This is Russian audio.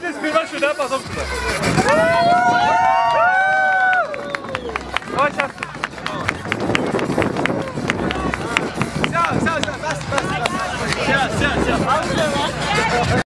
Давайте сперва сюда, потом сюда. Давай сейчас. Все, все, все, все, все, все, все.